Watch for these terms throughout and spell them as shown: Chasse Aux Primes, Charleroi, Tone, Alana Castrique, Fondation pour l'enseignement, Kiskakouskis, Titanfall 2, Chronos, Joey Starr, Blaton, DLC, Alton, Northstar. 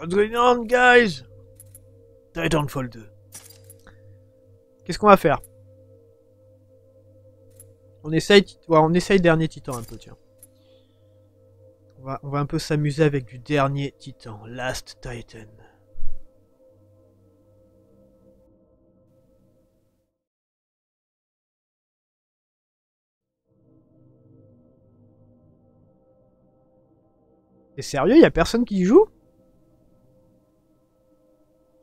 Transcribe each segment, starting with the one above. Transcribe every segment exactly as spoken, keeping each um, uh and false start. What's going on, guys? Titanfall deux. Qu'est-ce qu'on va faire? On essaye, ouais, on essaye dernier titan un peu, tiens. On va, on va un peu s'amuser avec du dernier titan, Last Titan. T'es sérieux, y a personne qui joue?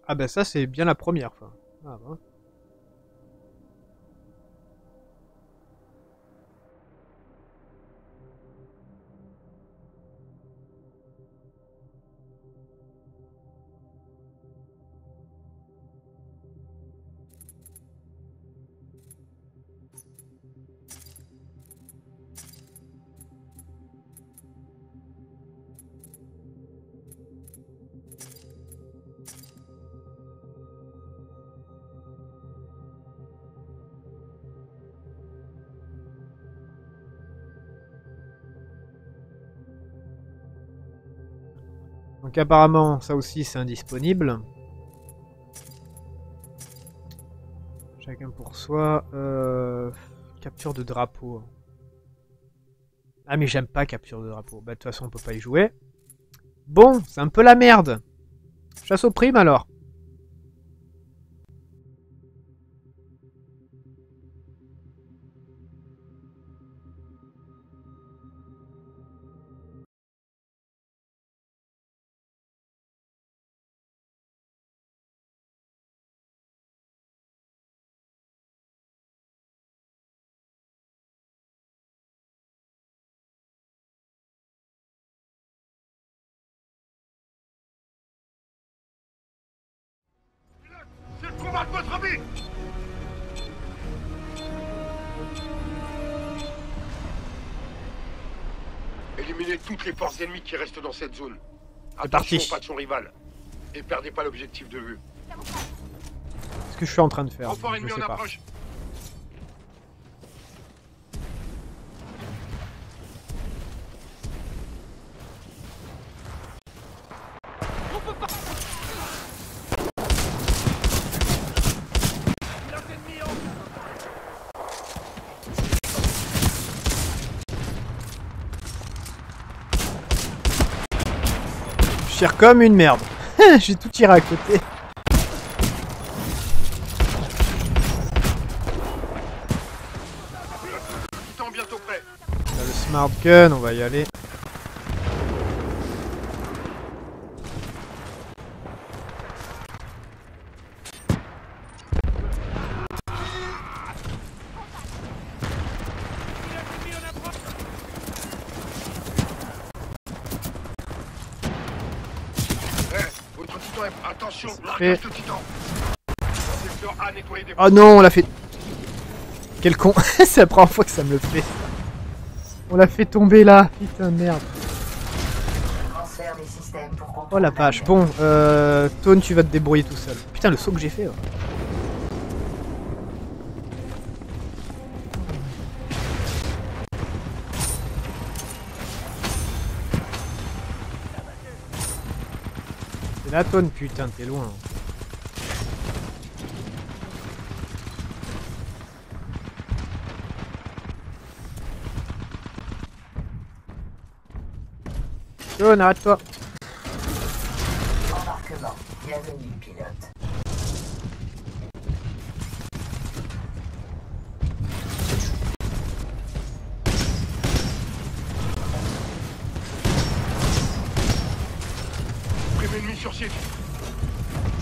Ah bah ben ça c'est bien la première fois. Ah ben. Donc apparemment, ça aussi, c'est indisponible. Chacun pour soi. Euh... Capture de drapeau. Ah mais j'aime pas capture de drapeau. Bah de toute façon, on peut pas y jouer. Bon, c'est un peu la merde. Chasse aux primes alors. Éliminez toutes les forces ennemies qui restent dans cette zone. Attention pas de son rival. Et perdez pas l'objectif de vue. Ce que je suis en train de faire, Enfort je sais pas. Approche. Je tire comme une merde. J'ai tout tiré à côté. Le smart gun, on va y aller. Et... oh non, on l'a fait. Quel con. C'est la première fois que ça me le fait. On l'a fait tomber là. Putain de merde. Oh la vache. Bon, euh, Tone, tu vas te débrouiller tout seul. Putain, le saut que j'ai fait. Ouais. C'est la Tone, putain, t'es loin. Tone, arrête-toi. Embarquement, bienvenue, pilote.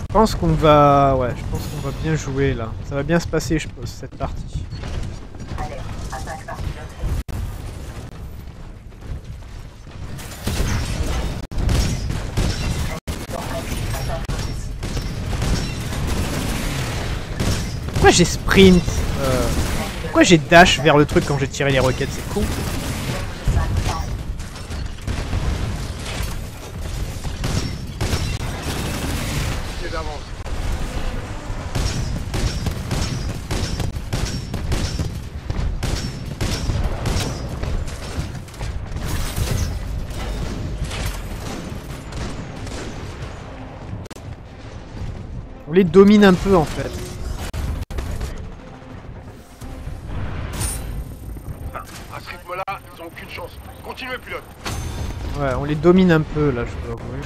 Je pense qu'on va, ouais, je pense qu'on va bien jouer là. Ça va bien se passer, je pense, cette partie. Allez, attaque par pilote. Pourquoi j'ai sprint euh... Pourquoi j'ai dash vers le truc quand j'ai tiré les roquettes, c'est con. On les domine un peu en fait. À ce rythme-là, ils ont aucune chance. Continuez, pilote. Ouais, on les domine un peu là, je peux avouer.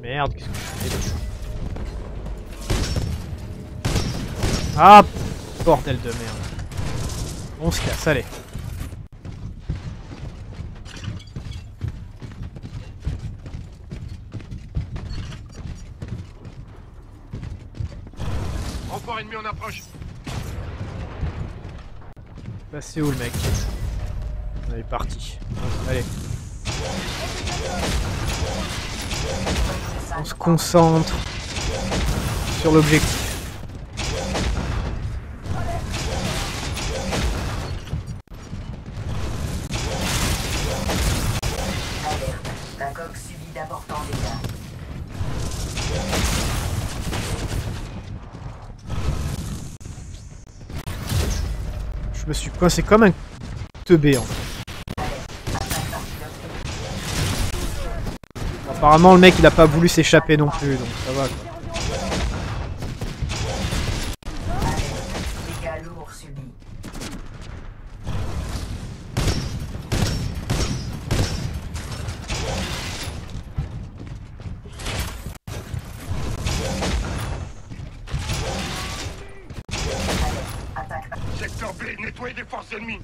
Merde, qu'est-ce que je fais là? Ah, bordel de merde. On se casse, allez. Renfort ennemi en approche. Bah c'est où le mec? On est parti. Allez. On se concentre sur l'objectif. Je me suis coincé comme un teubé en fait. Apparemment le mec il a pas voulu s'échapper non plus, donc ça va quoi. Nettoyer des forces ennemies.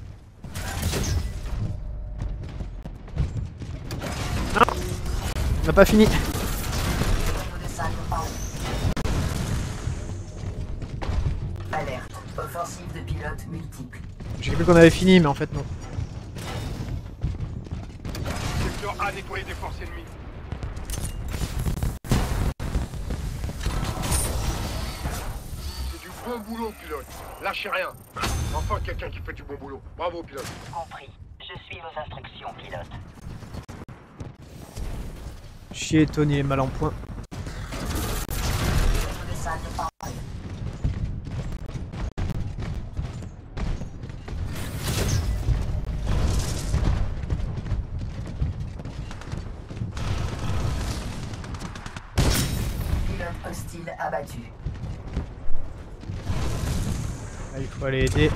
Non, on n'a pas fini. Alerte, offensive de pilotes multiples. J'ai cru qu'on avait fini, mais en fait non. Secteur A, nettoyer des forces ennemies. Bon boulot, pilote. Lâchez rien. Enfin, quelqu'un qui fait du bon boulot. Bravo, pilote. Compris. Je suis vos instructions, pilote. Chier, Tony est mal en point. Pilote hostile abattu. Là, il faut aller aider.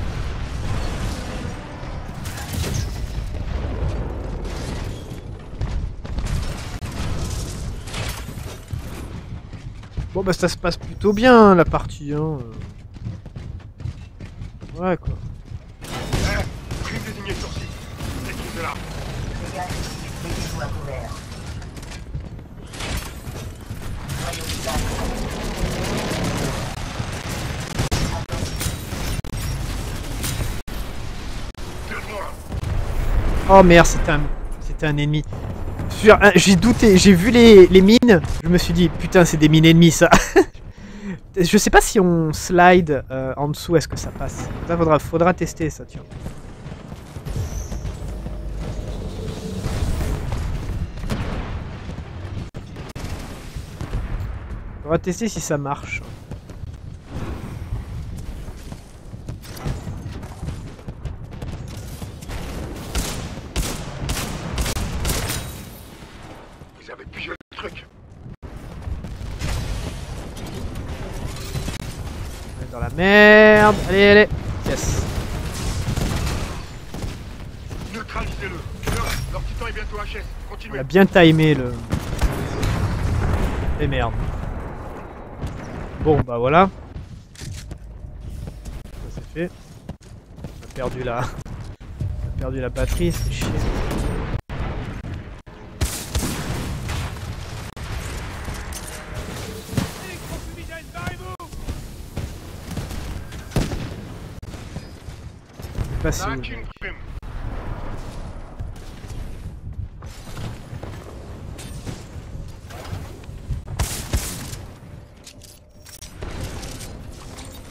Bon bah ça se passe plutôt bien la partie hein. Ouais quoi. Oh merde, c'était un, c'était un ennemi. J'ai douté, j'ai vu les, les mines, je me suis dit, putain, c'est des mines ennemies, ça. Je sais pas si on slide euh, en dessous, est-ce que ça passe? Ça faudra, faudra tester, ça, tiens. Faudra tester si ça marche. Dans la merde, allez, allez, yes. Neutralisez-le. Leur titan est bientôt H S. Continuez. Il a bien timé le. Et merde. Bon bah voilà. Ça c'est fait. On a perdu la. On a perdu la batterie, c'est chier.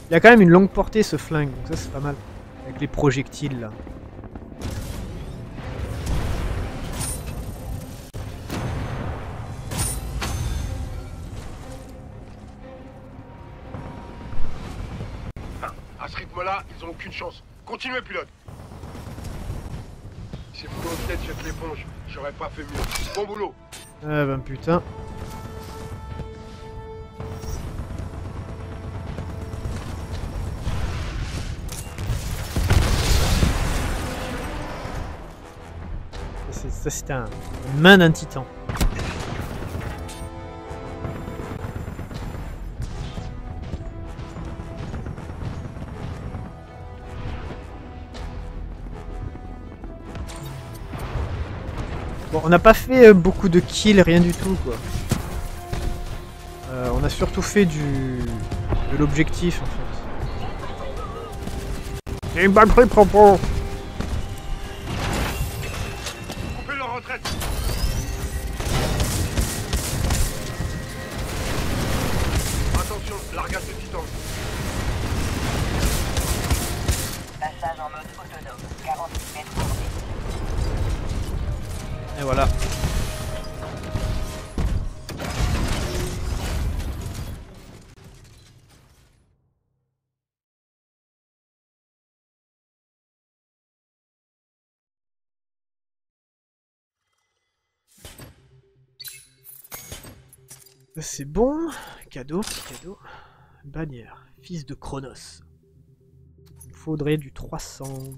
Il a quand même une longue portée ce flingue, donc ça c'est pas mal. Avec les projectiles là. À ce rythme là, ils ont aucune chance. Continuez, pilote. C'est mon tête, jette l'éponge. J'aurais pas fait mieux. Bon boulot. Ah ben putain. Ça c'était un main d'un titan. Bon, on n'a pas fait beaucoup de kills, rien du tout quoi. Euh, on a surtout fait du de l'objectif en fait. C'est une balle prise propos. C'est bon, cadeau, cadeau, bannière, fils de Chronos. Il faudrait du trois cents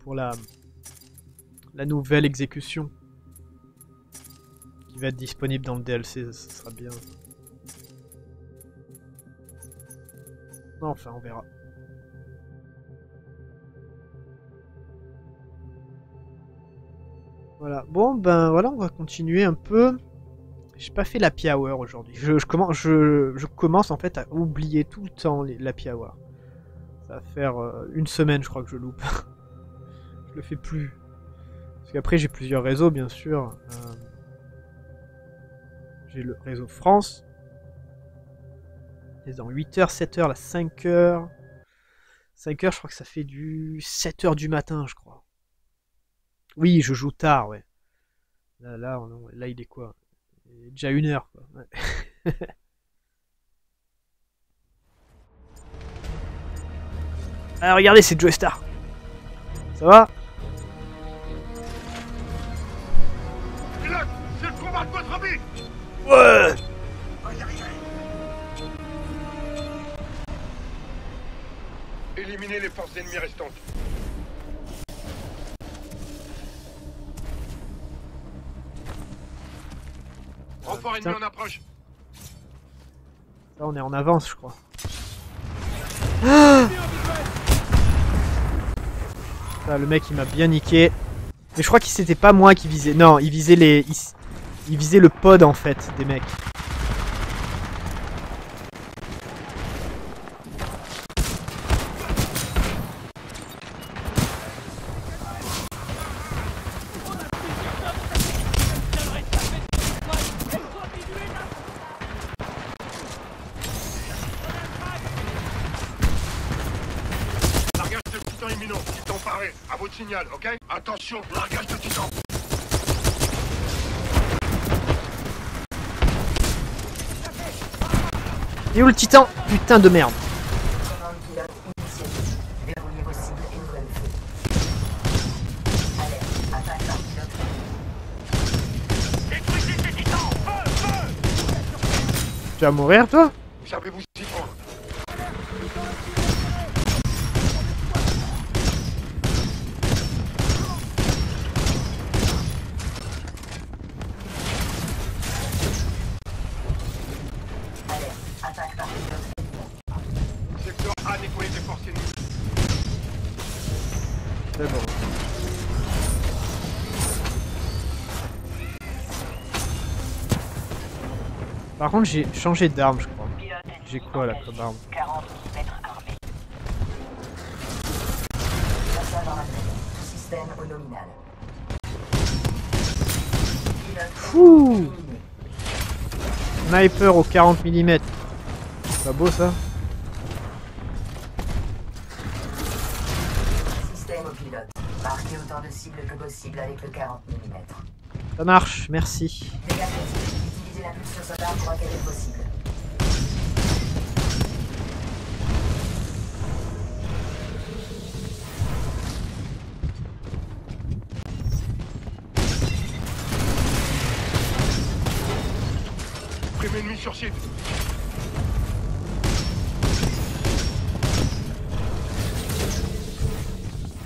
pour la, la nouvelle exécution qui va être disponible dans le D L C, ça sera bien. Enfin, on verra. Voilà, bon ben voilà, on va continuer un peu. J'ai pas fait l'happy hour aujourd'hui. Je, je, commence, je, je commence en fait à oublier tout le temps l'happy hour. Ça va faire euh, une semaine je crois que je loupe. Je le fais plus. Parce qu'après j'ai plusieurs réseaux bien sûr. Euh, j'ai le réseau France. C'est dans huit heures, sept heures, là cinq heures. cinq heures je crois que ça fait du sept heures du matin je crois. Oui je joue tard ouais. Là, là, on, là il est quoi ? Déjà une heure quoi. Ouais. Ah regardez c'est Joey Starr. Ça va? Pilote, c'est le combat de votre vie. Ouais. Éliminez les forces ennemies restantes. Renfort ennemi en approche. Là on est en avance je crois. Ah ça, le mec il m'a bien niqué. Mais je crois que c'était pas moi qui visais. Non il visait les. Il, il visait le pod en fait des mecs. Ok, attention, largage de titan. Et où le titan? Putain de merde. Tu vas mourir toi? J'avais-vous si fort. Par contre j'ai changé d'arme je crois. J'ai quoi là comme arme? Fouh. Sniper au quarante millimètres. C'est pas beau ça? Système au pilote. Marquez autant de cibles que possible avec le quarante millimètres. Ça marche, merci. La pulse sur son arme pour qu'elle est possible. sur site.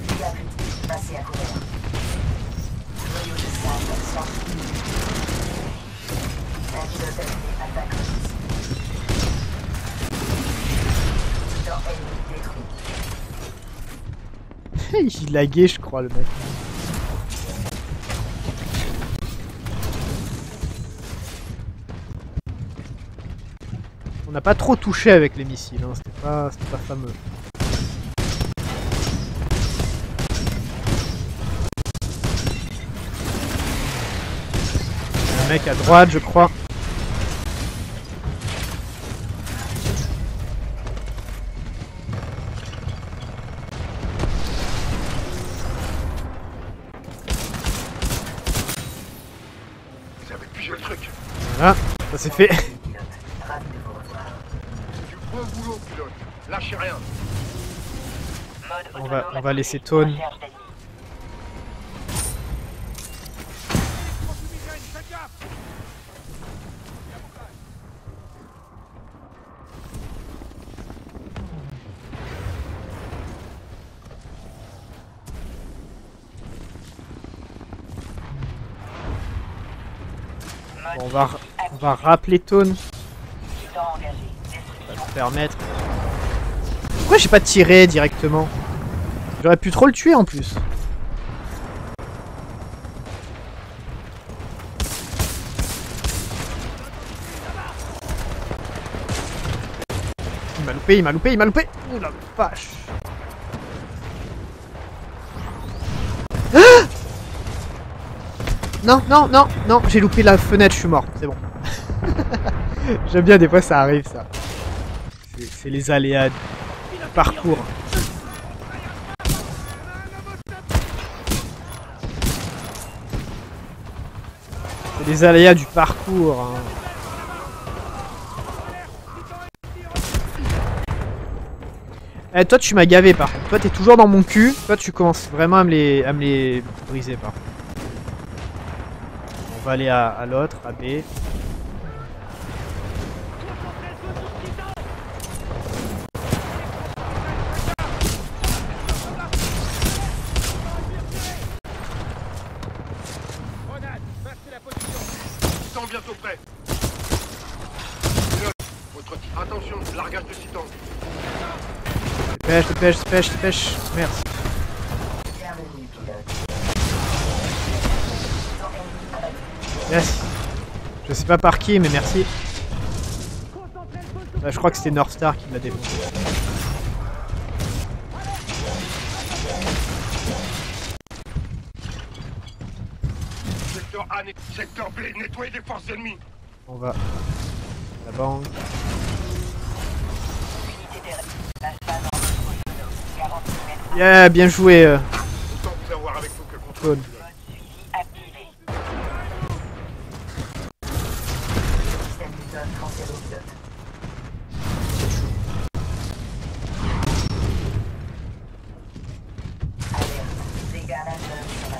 Diable, passez à couvert. Noyau de sable, sortie. Avis d'hôtel, attaque aussi. Tutor ennemi détruit. Il laguait, je crois, le mec. On n'a pas trop touché avec les missiles, hein. C'était pas, c'était pas fameux. Il y a un mec à droite, je crois. Vous avez pigé le truc. Voilà, ça c'est fait. Lâchez rien. On va, on va laisser Tone. Bon, on va, on va rappeler Tone. Ça va nous permettre. Pourquoi j'ai pas tiré directement? J'aurais pu trop le tuer en plus. Il m'a loupé, il m'a loupé, il m'a loupé. Ouh la vache. Ah non, non, non, non, j'ai loupé la fenêtre, je suis mort, c'est bon. J'aime bien, des fois ça arrive ça. C'est les aléas. Parcours. C'est les aléas du parcours. Hein. Eh, toi tu m'as gavé par contre. Toi t'es toujours dans mon cul. Toi tu commences vraiment à me les, à me les briser par contre. On va aller à, à l'autre, à B. Je te pêche, je te pêche, je te pêche. Merci. Yes. Je sais pas par qui, mais merci. Bah, je crois que c'était Northstar qui m'a défoncé. Secteur A, secteur B, nettoyez des forces ennemies. On va. La banque. Yeah, bien joué euh. Tone.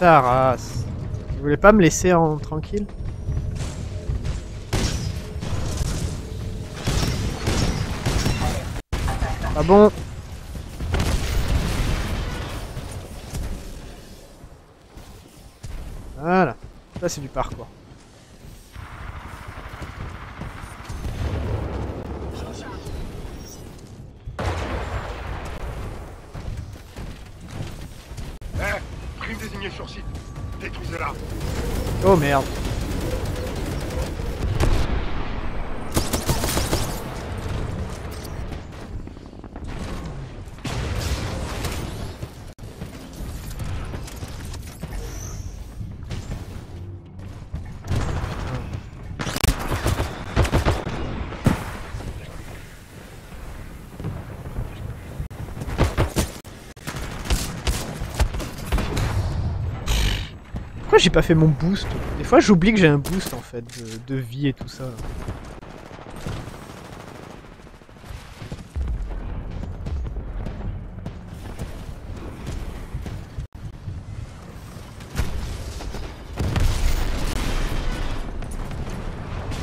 Ta race. Vous voulez pas me laisser en tranquille? Ah bon? Voilà, ça c'est du parcours. Eh, prime désignée sur site, détruisez-la. Oh merde. J'ai pas fait mon boost. Des fois j'oublie que j'ai un boost en fait de, de vie et tout ça.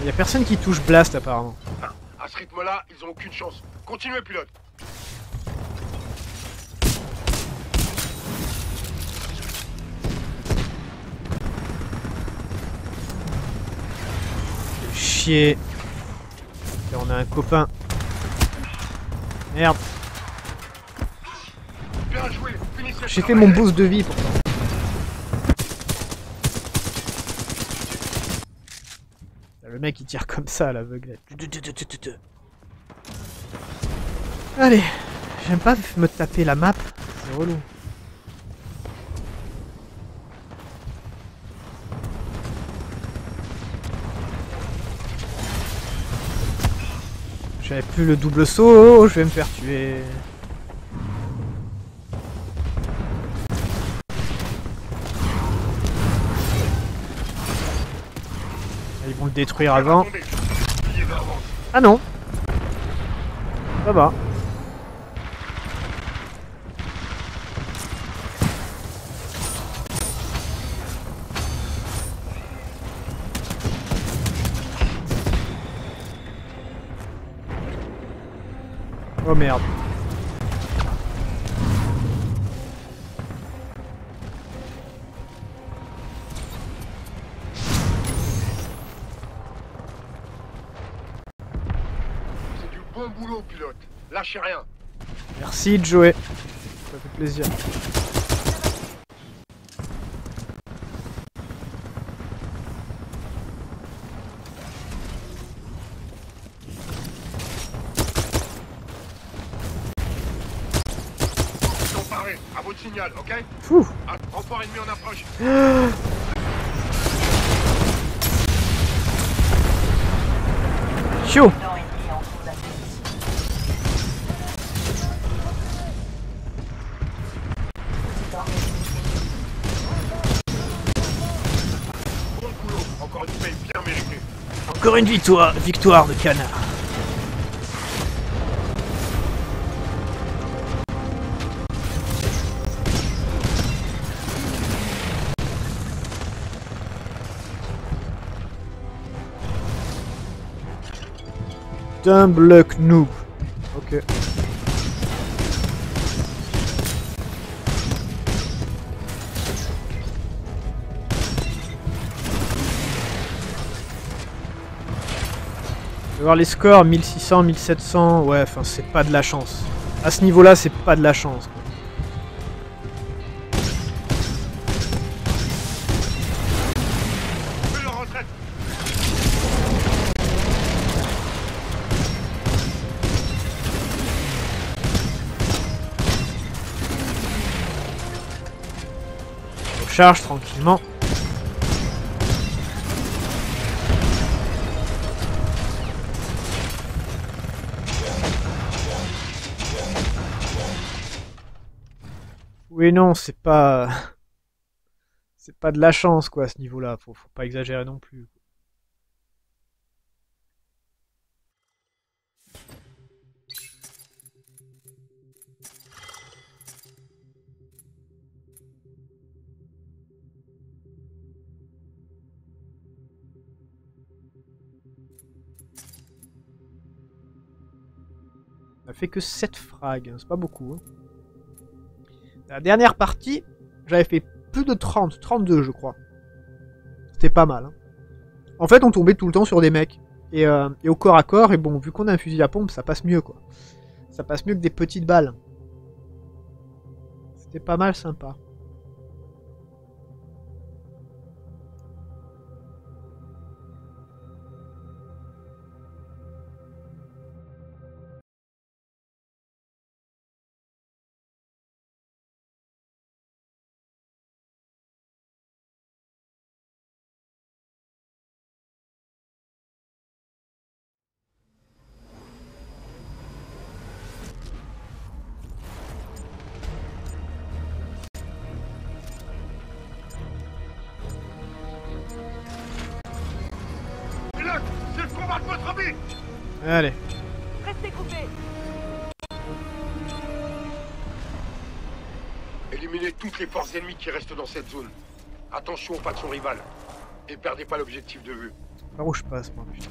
Il y a personne qui touche Blast apparemment. À ce rythme-là, ils ont aucune chance. Continuez, pilote. Chier. Là, on a un copain. Merde. Bien joué. J'ai fait mon boost de vie pourtant. Le mec il tire comme ça à l'aveuglette. Allez, j'aime pas me taper la map, c'est relou. J'avais plus le double saut, je vais me faire tuer. Ils vont le détruire avant. Ah non. Ça va. Oh merde. Lâchez rien. Merci de jouer. Ça fait plaisir. Ils sont parés. À votre signal, ok? Fou. Renfort ennemi en approche. Chou. Encore une victoire, victoire de canard. Dumb luck noob. Ok. Voir les scores, mille six cents, mille sept cents, ouais, enfin c'est pas de la chance. À ce niveau-là, c'est pas de la chance. On charge tranquillement. Mais non, c'est pas... C'est pas de la chance, quoi, à ce niveau-là. Faut, faut pas exagérer non plus. On a fait que sept frags, hein. C'est pas beaucoup, hein. La dernière partie, j'avais fait plus de trente, trente-deux je crois. C'était pas mal. Hein. En fait, on tombait tout le temps sur des mecs. Et, euh, et au corps à corps, et bon, vu qu'on a un fusil à pompe, ça passe mieux quoi. Ça passe mieux que des petites balles. C'était pas mal sympa. Allez. Restez groupés. Éliminez toutes les forces ennemies qui restent dans cette zone. Attention au pas de son rival. Et perdez pas l'objectif de vue. Par où je passe, moi, putain.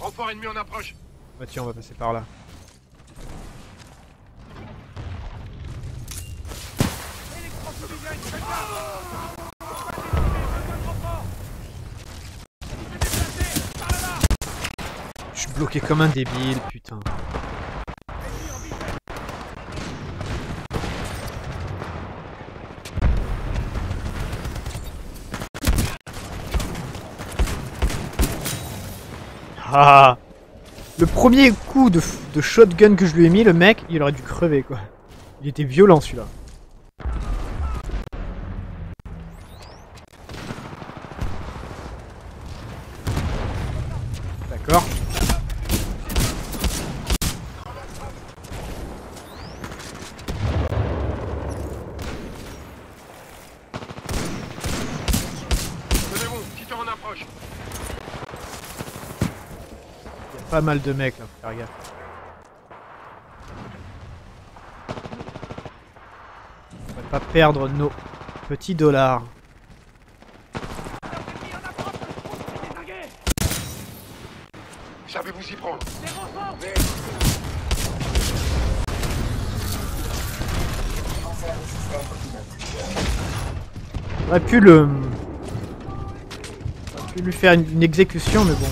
Renfort ennemi en approche. Bah tiens, on va passer par là. Je suis bloqué comme un débile, putain. Ah. Le premier coup de, de shotgun que je lui ai mis, le mec, il aurait dû crever, quoi. Il était violent, celui-là. D'accord. Pas mal de mecs là, faut faire gaffe. On va pas perdre nos petits dollars. Savez-vous y prendre? J'aurais pu le... J'aurais pu lui faire une, une exécution, mais bon.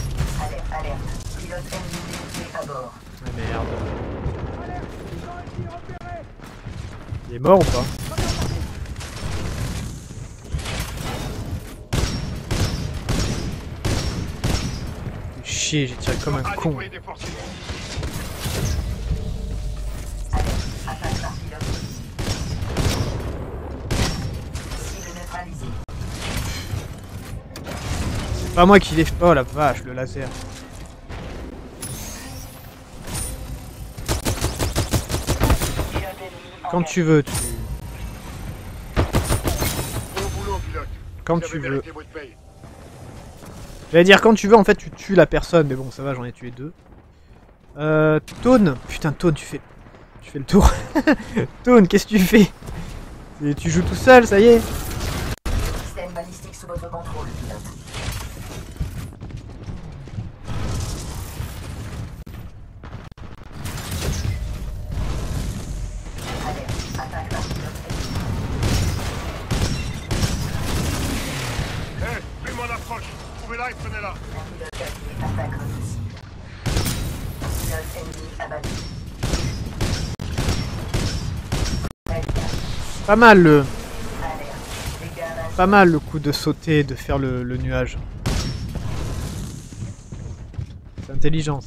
Il est mort ou pas? Chier, j'ai tiré comme un con. C'est pas moi qui l'ai fait. Oh la vache, le laser. Quand tu veux, tu... Quand tu veux. J'allais dire, quand tu veux, en fait, tu tues la personne. Mais bon, ça va, j'en ai tué deux. Euh... Tone. Putain, Tone, tu fais... Tu fais le tour. Tone, qu'est-ce que tu fais? Et tu joues tout seul, ça y est. Système balistique sous votre contrôle, pilote. Pas mal le... Pas mal le coup de sauter, de faire le, le nuage. C'est intelligent.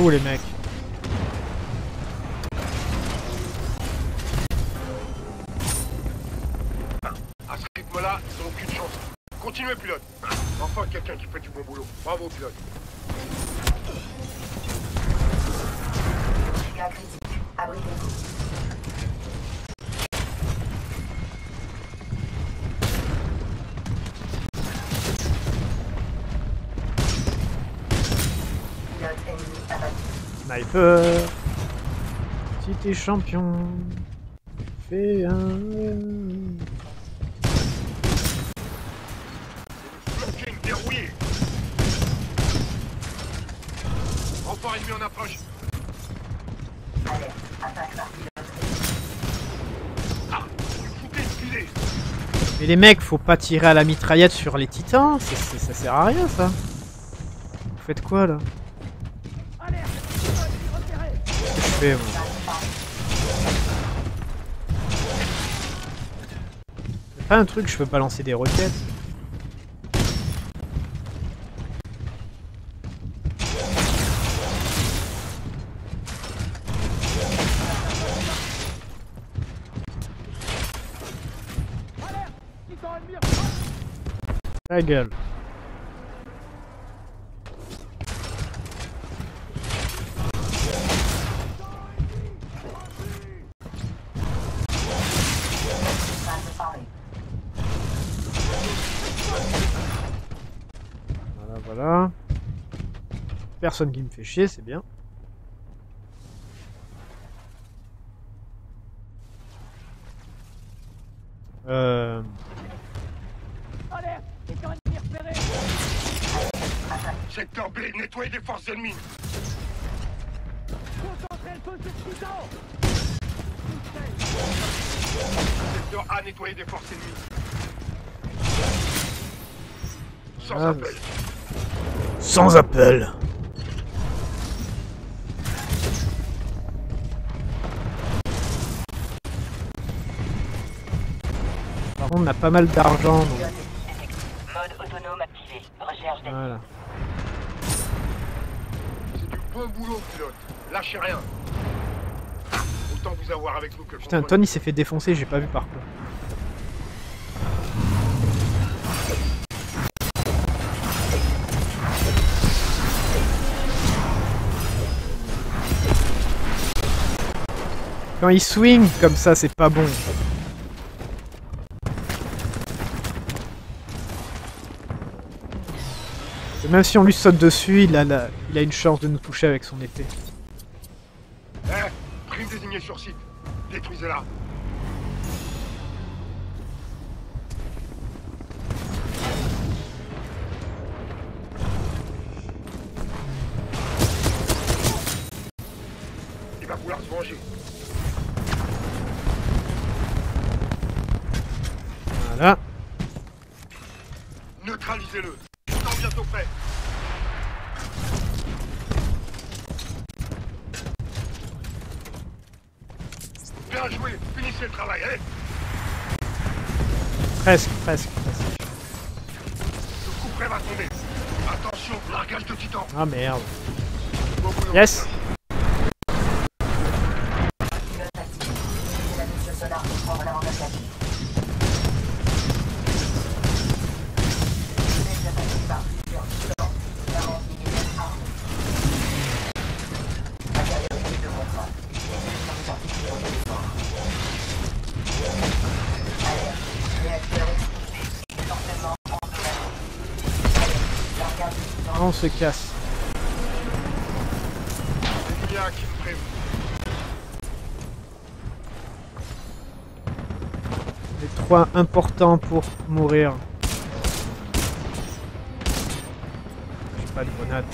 Oh les mecs. À ce rythme-là, ils n'ont aucune chance. Continuez pilote. Enfin quelqu'un qui fait du bon boulot. Bravo pilote. Sniper, si t'es champion, fais un... Blocking dérouillé. Renfort ennemi en approche. Allez, attaque la pilote. Ah, vous pouvez excuser. Mais les mecs, faut pas tirer à la mitraillette sur les titans, c'est, c'est, ça sert à rien ça. Vous faites quoi là? Bon. C'est pas un truc, je peux pas lancer des roquettes. Alerte, ils sont ennemis La gueule. Voilà, voilà. Personne qui me fait chier, c'est bien. Euh... Secteur B, nettoyez les forces ennemies. Concentrez le feu sur le Titan. Secteur A, nettoyez des forces ennemies. Sans ah, appel. Sans appel. Par contre, on a pas mal d'argent. Donc... Mode autonome activé. Recherche des... Voilà. Bon boulot, pilote. Lâchez rien. Autant vous avoir avec nous que... Putain, Tone, il s'est fait défoncer, j'ai pas vu par quoi. Quand il swing comme ça, c'est pas bon. Même si on lui saute dessus, il a, la... il a une chance de nous toucher avec son épée. Eh, prise désignée sur site. Détruisez-la. Il va vouloir se venger. Voilà. Neutralisez-le. Bientôt prêt. Bien joué, finissez le travail, allez. Presque, presque, presque. Le coup près va tomber. Attention, largage de Titan. Ah merde. Yes. On se casse. Les trois importants pour mourir. J'ai pas de grenade.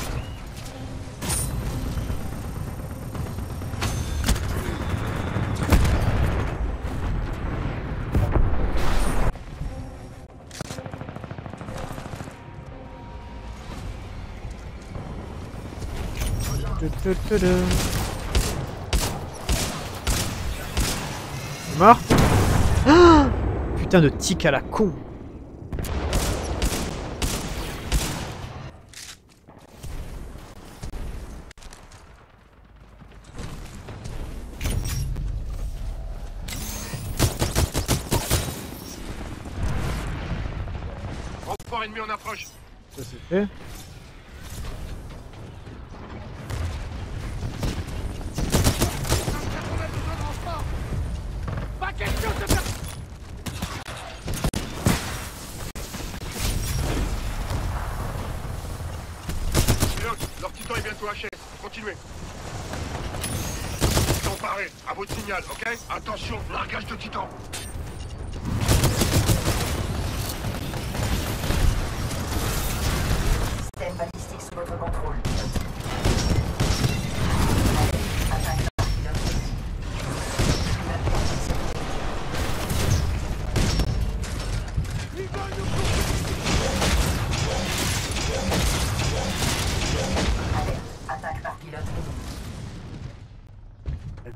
Mort. Ah, putain de tic à la con. Renfort ennemi en approche. Ça c'est fait. Leur titan est bientôt H S, continuez. Ils sont parés, à votre signal, ok? Attention, largage de titan. Système balistique sous votre contrôle.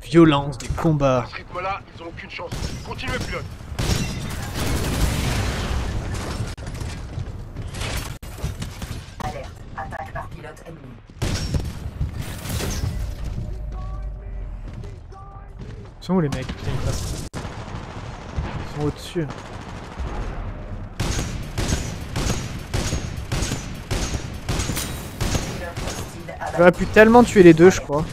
Violence des combats. À ce rythme-là, ils n'ont aucune chance. Continuez, pilote. Alerte, attaque par pilote ennemi. Ils sont où les mecs? Putain, ils passent. Ils sont au-dessus. J'aurais pu tellement tuer les deux, je crois.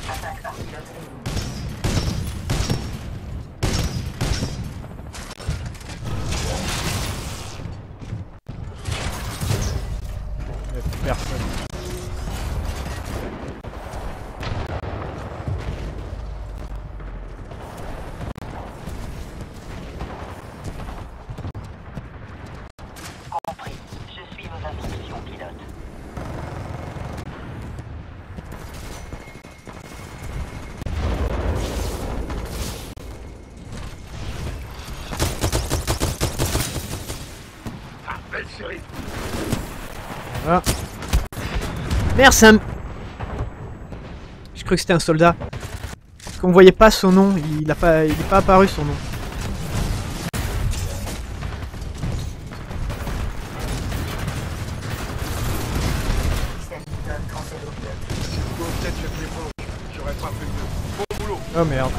Voilà. Merde, c'est un... Je crois que c'était un soldat. Parce qu'on voyait pas son nom, il a pas, il est pas apparu son nom. Oh merde.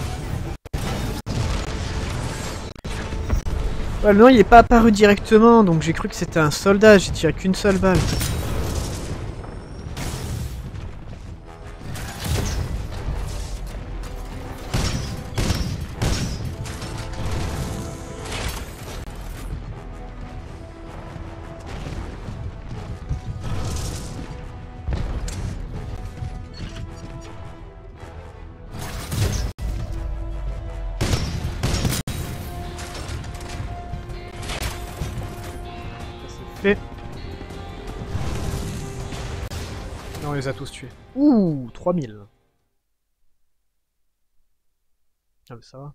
Ouais, le nom il est pas apparu directement, donc j'ai cru que c'était un soldat, j'ai tiré qu'une seule balle. Non, on les a tous tués. Ouh, trois mille. Ah mais ça va.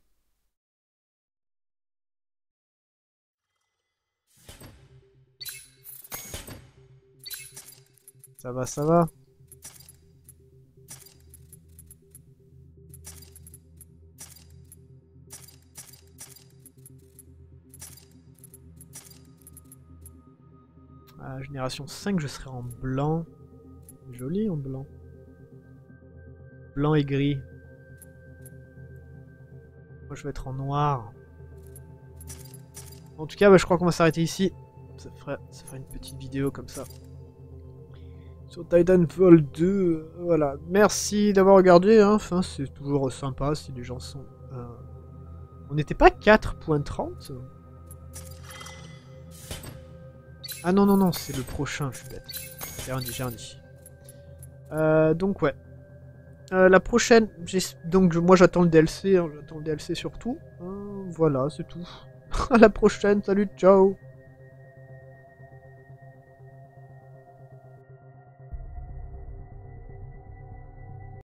Ça va, ça va. À génération cinq, je serai en blanc. Joli en blanc. Blanc et gris. Moi je vais être en noir. En tout cas, bah, je crois qu'on va s'arrêter ici. Ça ferait, ça ferait une petite vidéo comme ça. Sur Titanfall deux. Voilà. Merci d'avoir regardé. Hein. Enfin, c'est toujours sympa si les gens sont... Euh... On n'était pas quatre point trente. Ah non, non, non, c'est le prochain, je suis bête. J'ai rien dit, j'ai rien dit. Euh, donc ouais. Euh, la prochaine, donc moi j'attends le D L C, hein, j'attends le D L C surtout. Euh, voilà, c'est tout. À la prochaine, salut, ciao.